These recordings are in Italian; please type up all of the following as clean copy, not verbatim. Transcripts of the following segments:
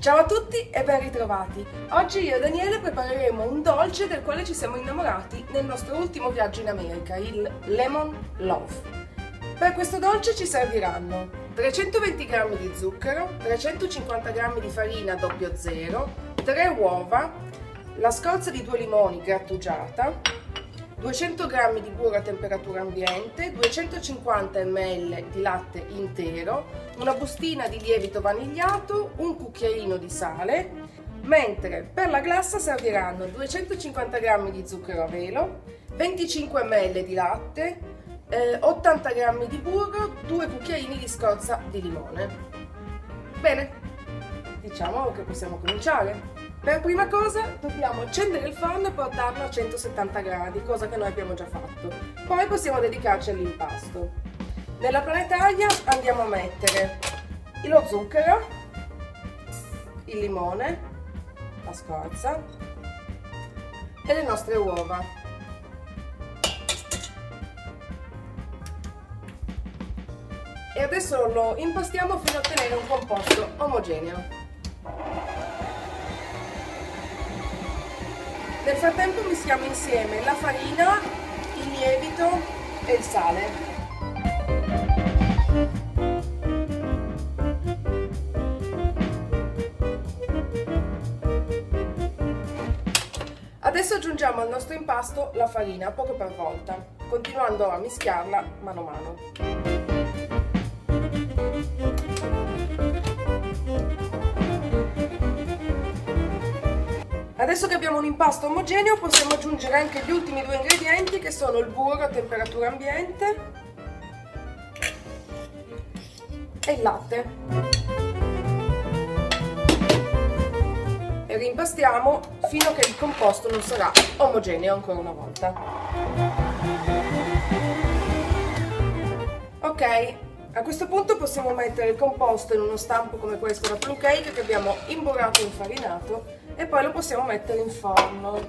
Ciao a tutti e ben ritrovati! Oggi io e Daniele prepareremo un dolce del quale ci siamo innamorati nel nostro ultimo viaggio in America, il Lemon Loaf. Per questo dolce ci serviranno 320 g di zucchero, 350 g di farina 00, 3 uova, la scorza di 2 limoni grattugiata, 200 g di burro a temperatura ambiente, 250 ml di latte intero, una bustina di lievito vanigliato, un cucchiaino di sale, mentre per la glassa serviranno 250 g di zucchero a velo, 25 ml di latte, 80 g di burro, 2 cucchiaini di scorza di limone. Bene, diciamo che possiamo cominciare. Per prima cosa dobbiamo accendere il forno e portarlo a 170 gradi, cosa che noi abbiamo già fatto. Poi possiamo dedicarci all'impasto. Nella planetaia andiamo a mettere lo zucchero, il limone, la scorza e le nostre uova. E adesso lo impastiamo fino a ottenere un composto omogeneo. Nel frattempo mischiamo insieme la farina, il lievito e il sale. Adesso aggiungiamo al nostro impasto la farina, poco per volta, continuando a mischiarla mano a mano. Adesso che abbiamo un impasto omogeneo possiamo aggiungere anche gli ultimi due ingredienti, che sono il burro a temperatura ambiente e il latte. E rimpastiamo fino a che il composto non sarà omogeneo ancora una volta. Ok, a questo punto possiamo mettere il composto in uno stampo come questo da plum cake che abbiamo imburrato e infarinato, e poi lo possiamo mettere in forno.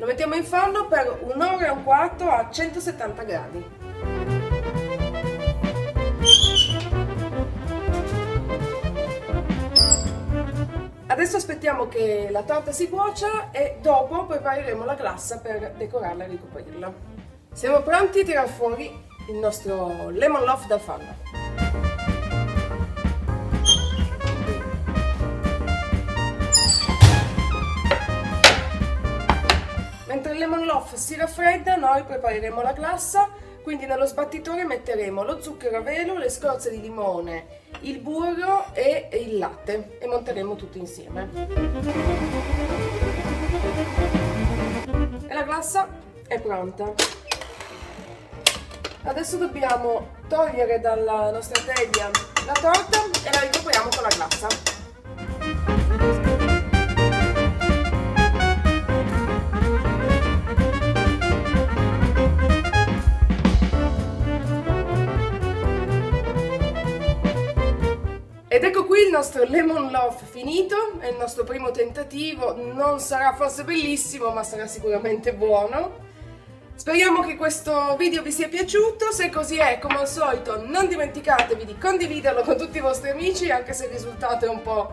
Lo mettiamo in forno per un'ora e un quarto a 170 gradi. Adesso aspettiamo che la torta si cuocia e dopo prepareremo la glassa per decorarla e ricoprirla. Siamo pronti a tirar fuori il nostro Lemon Loaf dal forno. Mentre il Lemon Loaf si raffredda, noi prepareremo la glassa, quindi nello sbattitore metteremo lo zucchero a velo, le scorze di limone, il burro e il latte e monteremo tutto insieme. E la glassa è pronta. Adesso dobbiamo togliere dalla nostra teglia la torta e la ricopriamo con la glassa. Ed ecco qui il nostro Lemon Loaf finito, è il nostro primo tentativo, non sarà forse bellissimo ma sarà sicuramente buono. Speriamo che questo video vi sia piaciuto, se così è come al solito non dimenticatevi di condividerlo con tutti i vostri amici anche se il risultato è un po'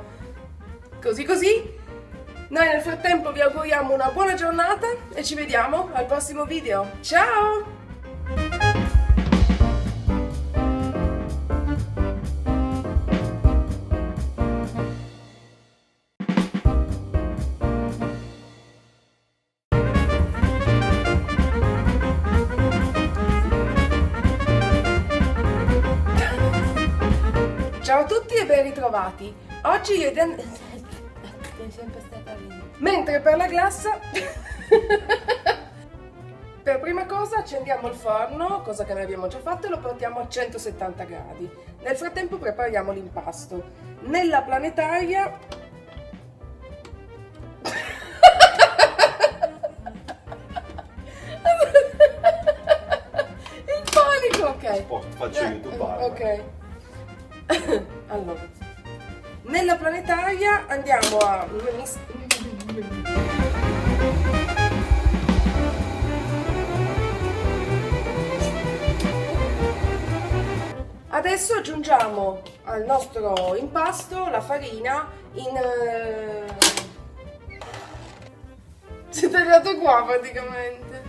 così. Noi nel frattempo vi auguriamo una buona giornata e ci vediamo al prossimo video. Ciao! Ciao a tutti e ben ritrovati! Oggi io e Daniele... Mentre per la glassa... Per prima cosa accendiamo il forno, cosa che noi abbiamo già fatto, e lo portiamo a 170 gradi. Nel frattempo prepariamo l'impasto. Nella planetaria... Il panico! Ok. Sport, faccio YouTube. Ok. Allora, nella planetaria andiamo a Adesso aggiungiamo al nostro impasto la farina in... si è tagliato qua praticamente.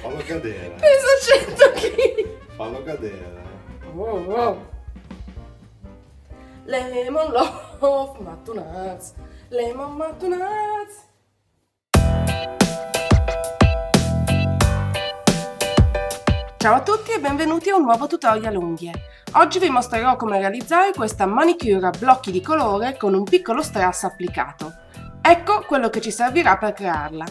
Fallo cadere. Pesa 100 kg. Fallo cadere. Wow, wow. Lemon Loaf, mattonazzi. Lemon mattonazzi. Ciao a tutti e benvenuti a un nuovo tutorial unghie. Oggi vi mostrerò come realizzare questa manicure a blocchi di colore con un piccolo strass applicato. Ecco quello che ci servirà per crearla.